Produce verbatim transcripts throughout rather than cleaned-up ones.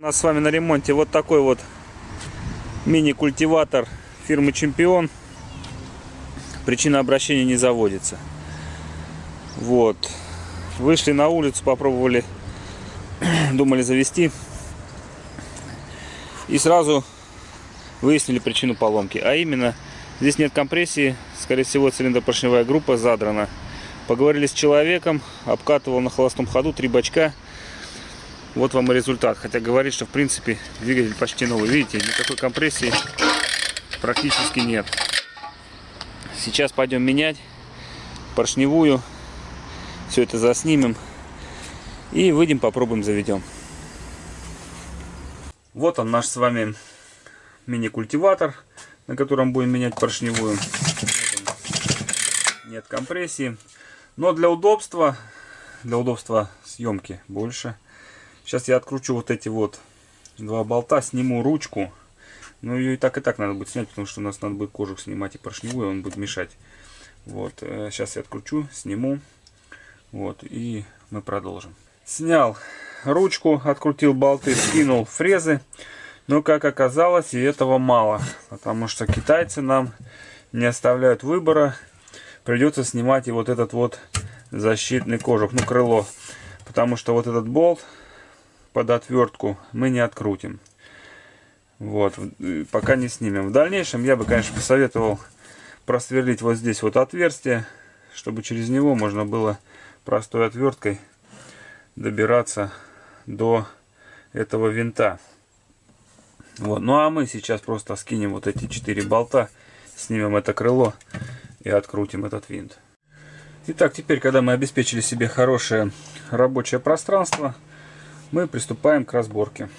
У нас с вами на ремонте вот такой вот мини-культиватор фирмы Чемпион. Причина обращения не заводится. Вот. Вышли на улицу, попробовали, думали завести. И сразу выяснили причину поломки. А именно, здесь нет компрессии. Скорее всего, цилиндропоршневая группа задрана. Поговорили с человеком, обкатывал на холостом ходу три бачка. Вот вам и результат. Хотя говорит, что в принципе двигатель почти новый. Видите, никакой компрессии практически нет. Сейчас пойдем менять поршневую. Все это заснимем. И выйдем, попробуем, заведем. Вот он наш с вами мини-культиватор, на котором будем менять поршневую. Нет компрессии. Но для удобства, для удобства съемки больше. Сейчас я откручу вот эти вот два болта, сниму ручку. Ну, ее и так, и так надо будет снять, потому что у нас надо будет кожух снимать и поршневую, он будет мешать. Вот, сейчас я откручу, сниму. Вот, и мы продолжим. Снял ручку, открутил болты, скинул фрезы. Но, как оказалось, и этого мало. Потому что китайцы нам не оставляют выбора. Придется снимать и вот этот вот защитный кожух, ну, крыло. Потому что вот этот болт под отвертку мы не открутим, вот, пока не снимем. В дальнейшем я бы, конечно, посоветовал просверлить вот здесь вот отверстие, чтобы через него можно было простой отверткой добираться до этого винта. Вот. Ну а мы сейчас просто скинем вот эти четыре болта, снимем это крыло и открутим этот винт. Итак, теперь, когда мы обеспечили себе хорошее рабочее пространство, мы приступаем к разборке.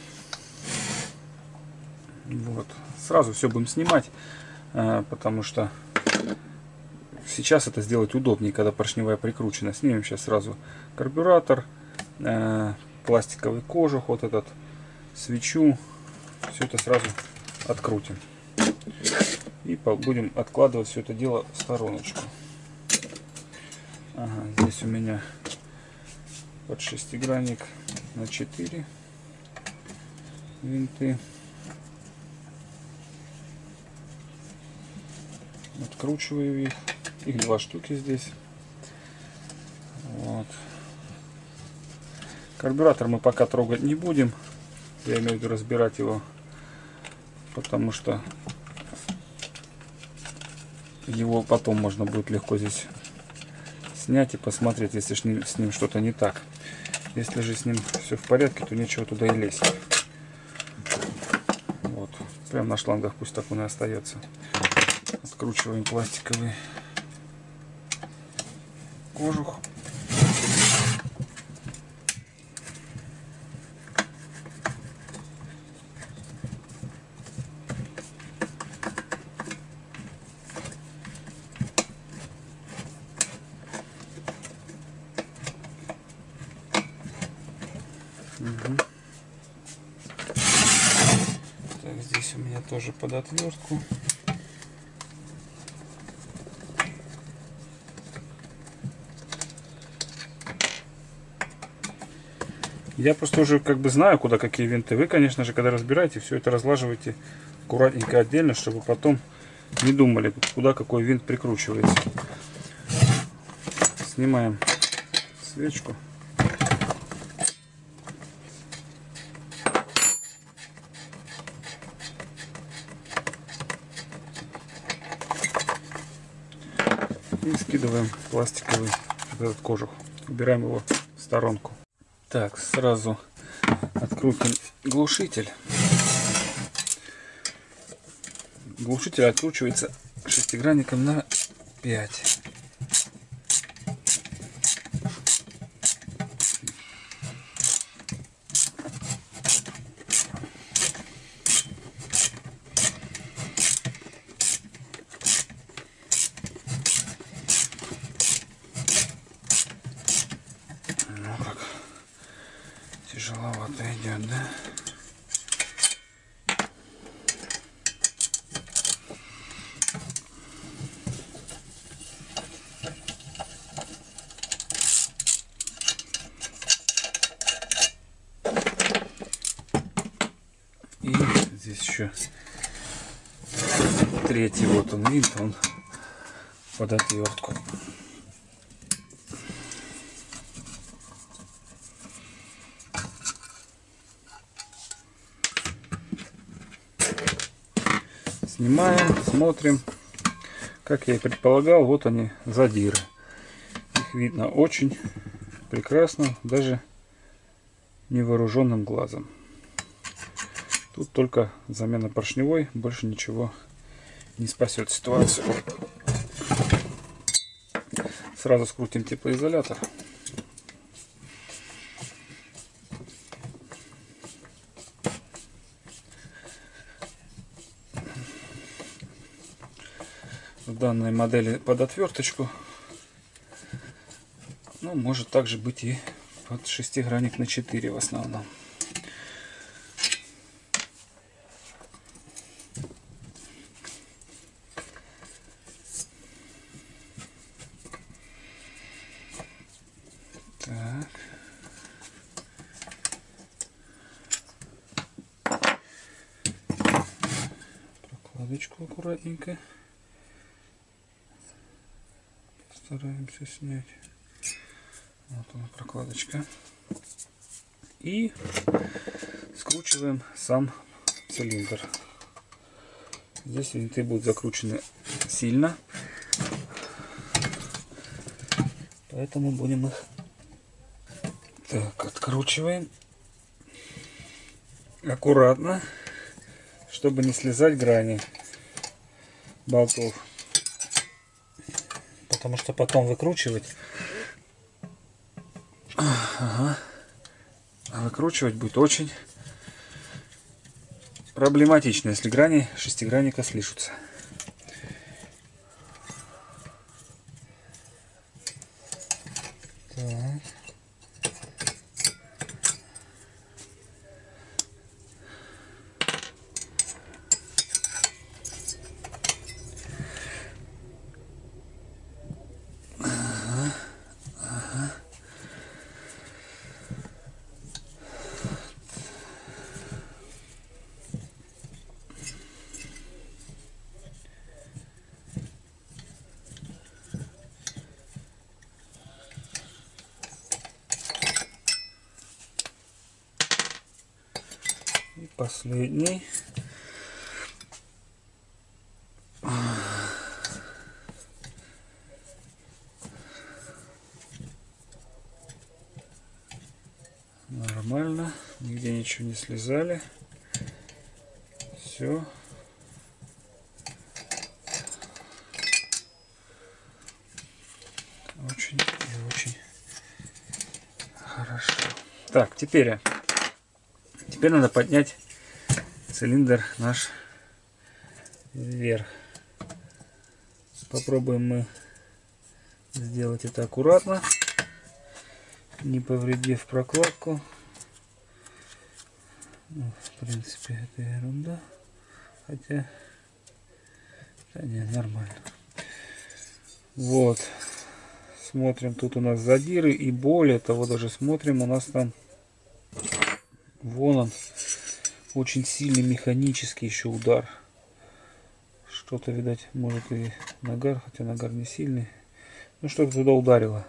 Вот. Сразу все будем снимать, потому что сейчас это сделать удобнее, когда поршневая прикручена. Снимем сейчас сразу карбюратор, пластиковый кожух, вот этот, свечу. Все это сразу открутим. И будем откладывать все это дело в стороночку. Ага, здесь у меня под шестигранник на четыре винты. Откручиваю их. Их два штуки здесь. Вот. Карбюратор мы пока трогать не будем. Я имею в виду разбирать его, потому что его потом можно будет легко здесь снять и посмотреть, если с ним что-то не так. Если же с ним все в порядке, то нечего туда и лезть. Вот. Прям на шлангах пусть так он и остается. Откручиваем пластиковый кожух. Угу. Так, здесь у меня тоже под отвертку. Я просто уже как бы знаю, куда какие винты. Вы, конечно же, когда разбираете, все это разлаживаете аккуратненько отдельно, чтобы потом не думали, куда какой винт прикручивается. Снимаем свечку. И скидываем пластиковый этот кожух. Убираем его в сторонку. Так, сразу открутим глушитель. Глушитель откручивается шестигранником на пять. Тяжеловато идет, да? здесь еще третий, вот он винт, он под отвертку. Снимаем, смотрим. Как я и предполагал, вот они, задиры. Их видно очень прекрасно, даже невооруженным глазом. Тут только замена поршневой, больше ничего не спасет ситуацию. Сразу скрутим теплоизолятор. В данной модели под отверточку, ну, может также быть и под шестигранник на четыре в основном. Так, прокладочку аккуратненько стараемся снять. Вот она, прокладочка. И скручиваем сам цилиндр. Здесь винты будут закручены сильно, поэтому будем их так откручиваем аккуратно, чтобы не слезать грани болтов. Потому что потом выкручивать, ага. выкручивать будет очень проблематично, если грани шестигранника слишутся. Так. Последний. Нормально, нигде ничего не слезали. Все. Очень и очень хорошо. Так, теперь, теперь надо поднять цилиндр наш вверх. Попробуем мы сделать это аккуратно, не повредив прокладку. Ну, в принципе, это ерунда. Хотя, да нет, нормально. Вот. Смотрим, тут у нас задиры. И более того, даже смотрим, у нас там вон он. Очень сильный механический еще удар. Что-то, видать, может и нагар, хотя нагар не сильный. Ну, что-то туда ударило.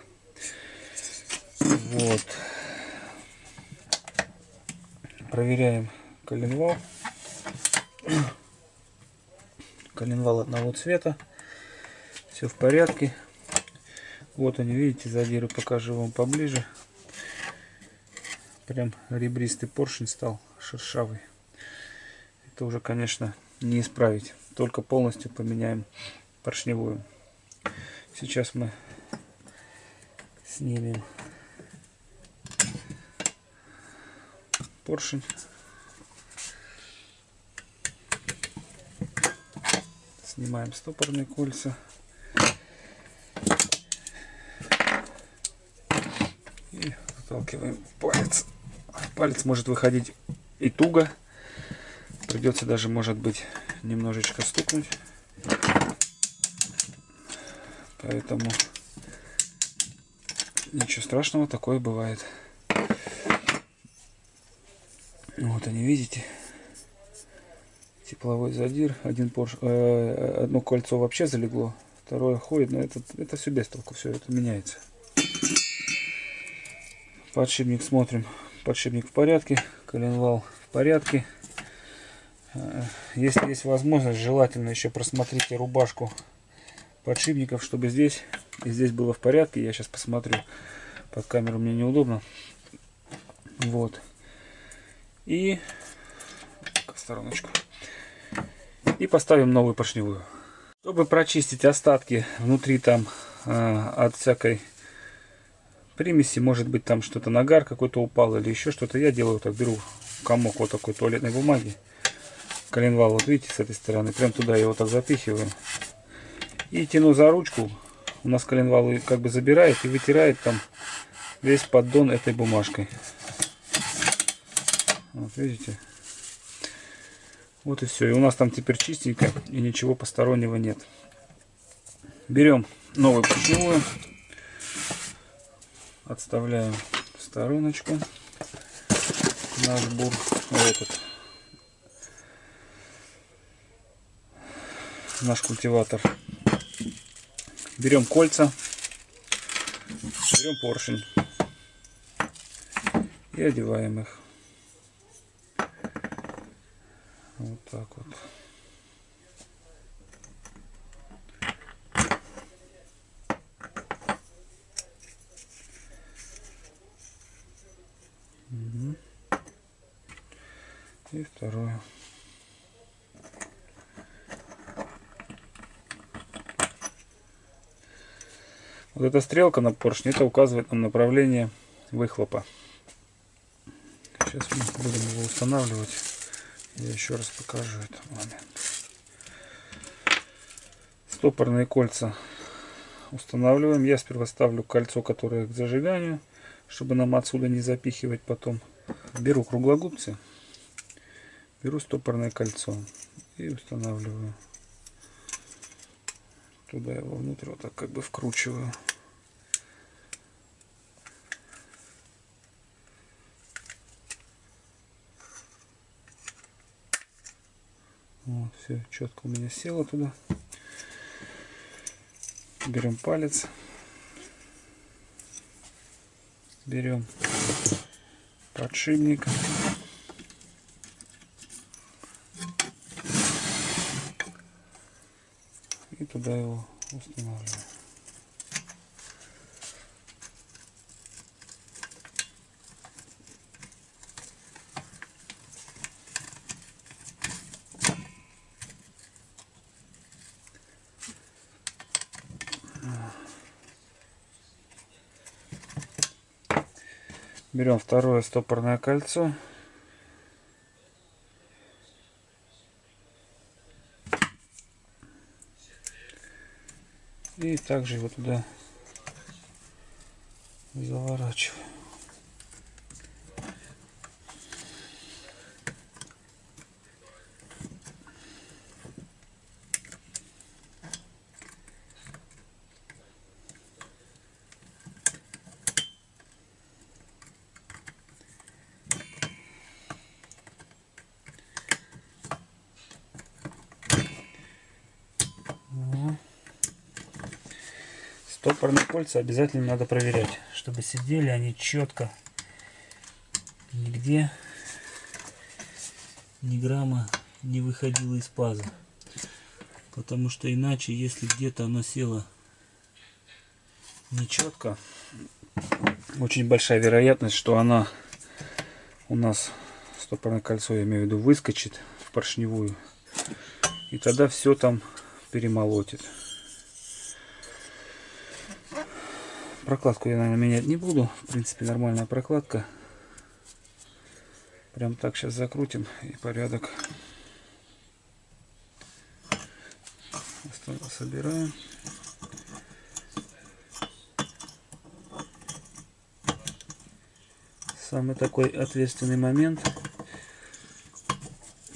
Вот. Проверяем коленвал. Коленвал одного цвета. Все в порядке. Вот они, видите, задиры, покажу вам поближе. Прям ребристый поршень стал, шершавый. Это уже, конечно, не исправить, только полностью поменяем поршневую. Сейчас мы снимем поршень, снимаем стопорные кольца и выталкиваем палец. Палец может выходить и туго, придется даже, может быть, немножечко стукнуть, поэтому ничего страшного, такое бывает. Вот они, видите, тепловой задир, один порш... э, одно кольцо вообще залегло, второе ходит, но это, это все без толку, все это меняется. Подшипник смотрим, подшипник в порядке, коленвал в порядке. Если есть возможность, желательно еще просмотрите рубашку подшипников, чтобы здесь и здесь было в порядке. Я сейчас посмотрю, под камеру мне неудобно. Вот. И стороночку. И поставим новую поршневую. Чтобы прочистить остатки внутри там э, от всякой примеси, может быть там что-то нагар какой-то упал или еще что-то, я делаю так, беру комок вот такой туалетной бумаги, коленвал вот видите с этой стороны, прям туда его так запихиваю и тяну за ручку. У нас коленвал как бы забирает и вытирает там весь поддон этой бумажкой. Вот видите, вот и все. И у нас там теперь чистенько и ничего постороннего нет. Берем новую поршневую, отставляем в стороночку наш бур этот, наш культиватор. Берем кольца, берем поршень и одеваем их. Вот так вот. Угу. И второе. Вот эта стрелка на поршне, это указывает нам направление выхлопа. Сейчас мы будем его устанавливать. Я еще раз покажу этот момент. Стопорные кольца устанавливаем. Я сперва ставлю кольцо, которое к зажиганию, чтобы нам отсюда не запихивать потом. Беру круглогубцы, беру стопорное кольцо и устанавливаю. Туда его внутрь вот так как бы вкручиваю. Вот, все четко у меня село туда. Берем палец, берем подшипник, и туда его устанавливаем. Берем второе стопорное кольцо. И также его туда заворачиваем. Стопорные кольца обязательно надо проверять, чтобы сидели они четко, нигде ни грамма не выходило из паза, потому что иначе, если где-то оно село нечетко, очень большая вероятность, что она у нас, стопорное кольцо, я имею в виду, выскочит в поршневую, и тогда все там перемолотит. Прокладку я, наверное, менять не буду. В принципе, нормальная прокладка. Прям так сейчас закрутим и порядок. Остальное собираем. Самый такой ответственный момент.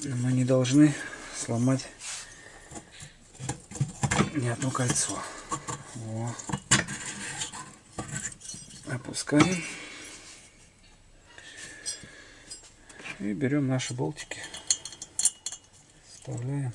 Мы не должны сломать ни одно кольцо. Во. Опускаем и берем наши болтики. вставляем.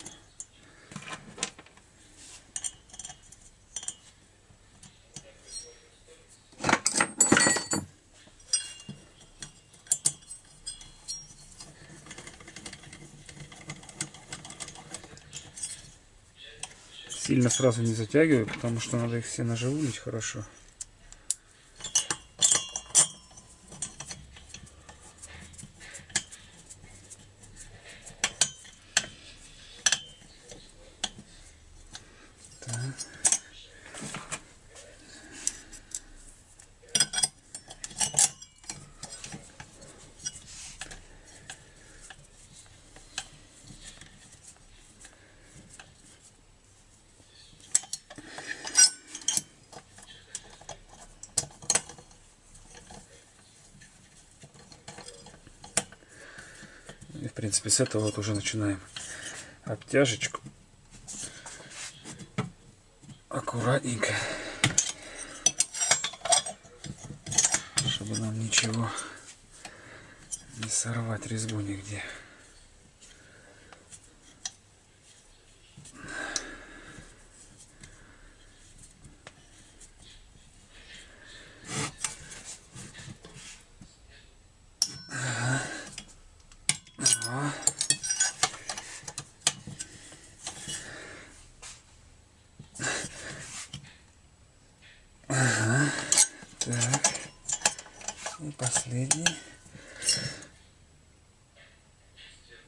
Сильно сразу не затягиваю, потому что надо их все наживулить хорошо. В принципе, с этого вот уже начинаем обтяжечку аккуратненько, чтобы нам ничего не сорвать, резьбу нигде. Последний.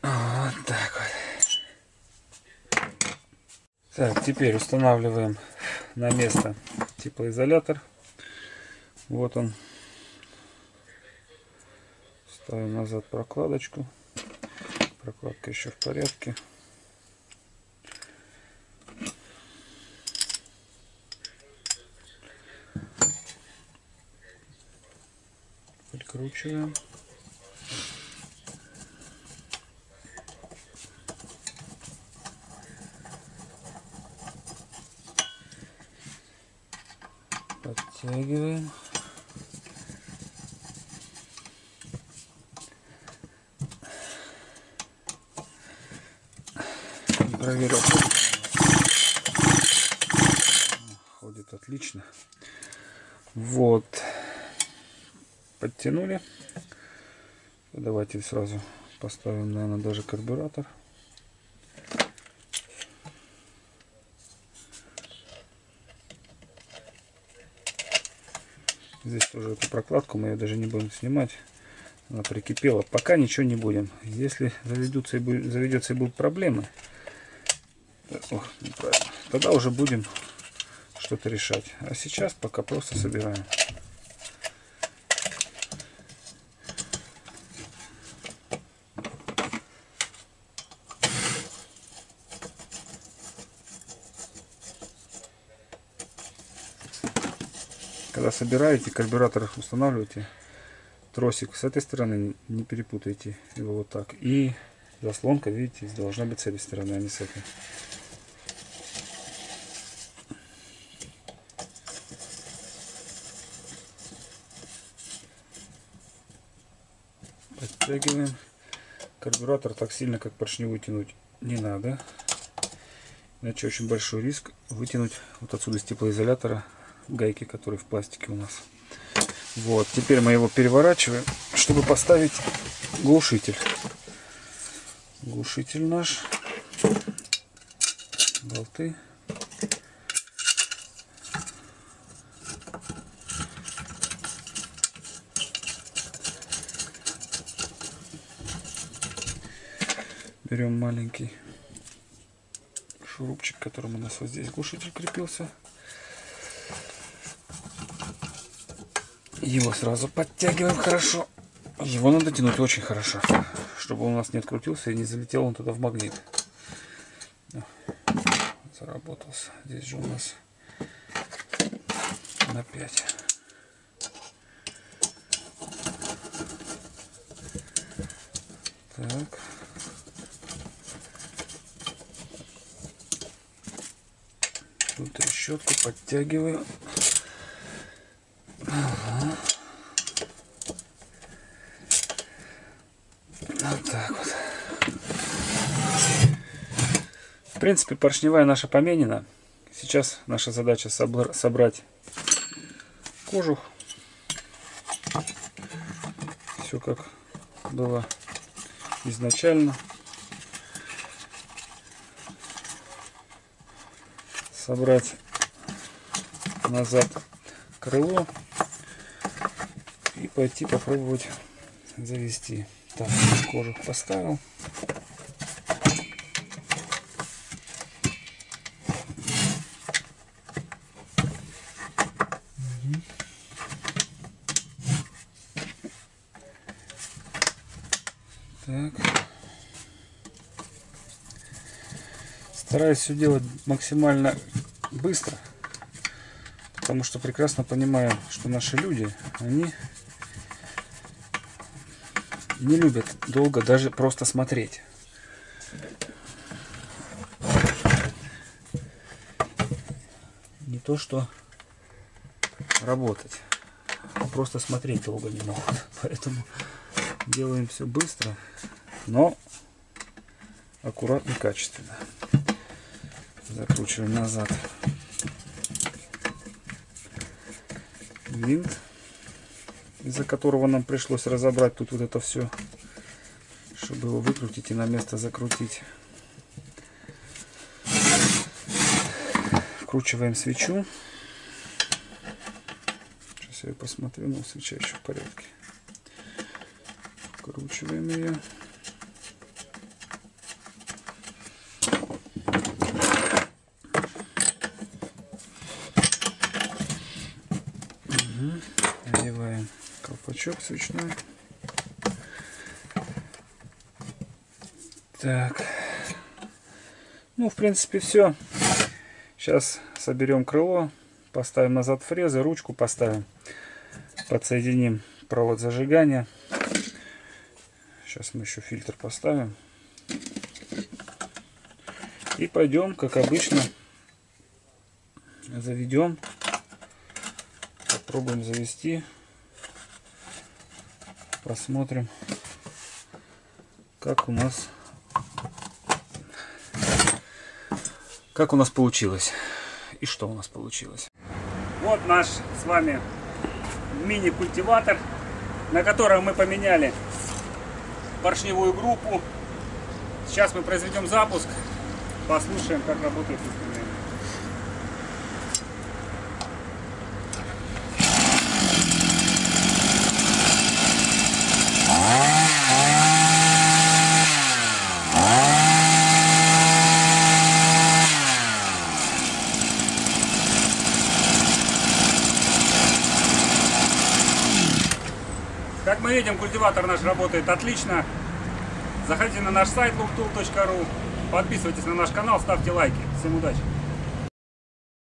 Вот так вот. Так, теперь устанавливаем на место теплоизолятор. Вот он. Ставим назад прокладочку. Прокладка еще в порядке. Прикручиваем. Подтягиваем. Проверим. Ходит отлично. Вот. Подтянули. Давайте сразу поставим, наверное, даже карбюратор. Здесь тоже эту прокладку мы ее даже не будем снимать. Она прикипела. Пока ничего не будем. Если заведутся и будут, заведется и будут проблемы, ох, тогда уже будем что-то решать. А сейчас пока просто собираем. Когда собираете, карбюратор устанавливаете, тросик с этой стороны не перепутайте его вот так. И заслонка, видите, должна быть с этой стороны, а не с этой. Подтягиваем. Карбюратор так сильно, как поршневую, тянуть не надо. Иначе очень большой риск вытянуть вот отсюда из теплоизолятора гайки, которые в пластике у нас. Вот, теперь мы его переворачиваем, чтобы поставить глушитель. Глушитель наш. Болты. Берем маленький шурупчик, которым у нас вот здесь глушитель крепился. Его сразу подтягиваем хорошо. Его надо тянуть очень хорошо, чтобы он у нас не открутился и не залетел он туда в магнит. Заработался. Здесь же у нас на пять. Так. Тут трещотку подтягиваю. Ага. Вот так вот. В принципе, поршневая наша поменена. Сейчас наша задача собрать кожух. Все как было изначально. Собрать назад крыло и пойти попробовать завести. Так, кожух поставил. Так. Стараюсь все делать максимально быстро, потому что прекрасно понимаю, что наши люди, они не любят долго даже просто смотреть. Не то что работать, а просто смотреть долго не могут. Поэтому делаем все быстро, но аккуратно и качественно. Закручиваем назад винт, из-за которого нам пришлось разобрать тут вот это все, чтобы его выкрутить и на место закрутить. Вкручиваем свечу. Сейчас я ее посмотрю, но свеча еще в порядке. Вкручиваем ее. Надеваем колпачок свечной. Так. Ну, в принципе, все. Сейчас соберем крыло, поставим назад фрезы, ручку поставим, подсоединим провод зажигания. Сейчас мы еще фильтр поставим. И пойдем, как обычно, заведем. Попробуем завести. Посмотрим, как у нас, как у нас получилось. И что у нас получилось. Вот наш с вами мини-культиватор, на котором мы поменяли поршневую группу. Сейчас мы произведем запуск, послушаем, как работает инструмент. Как мы видим, культиватор наш работает отлично. Заходите на наш сайт лук тул точка ру, подписывайтесь на наш канал, ставьте лайки. Всем удачи!